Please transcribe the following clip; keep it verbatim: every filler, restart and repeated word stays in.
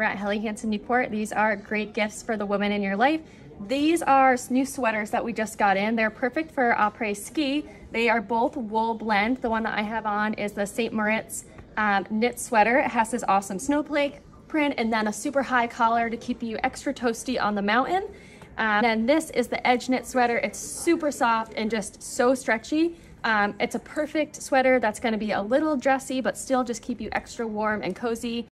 We're at Helly Hansen, Newport. These are great gifts for the woman in your life. These are new sweaters that we just got in. They're perfect for après-ski. They are both wool blend. The one that I have on is the Saint Moritz um, knit sweater. It has this awesome snowflake print and then a super high collar to keep you extra toasty on the mountain. Um, and then this is the Edge knit sweater. It's super soft and just so stretchy. Um, it's a perfect sweater that's gonna be a little dressy, but still just keep you extra warm and cozy.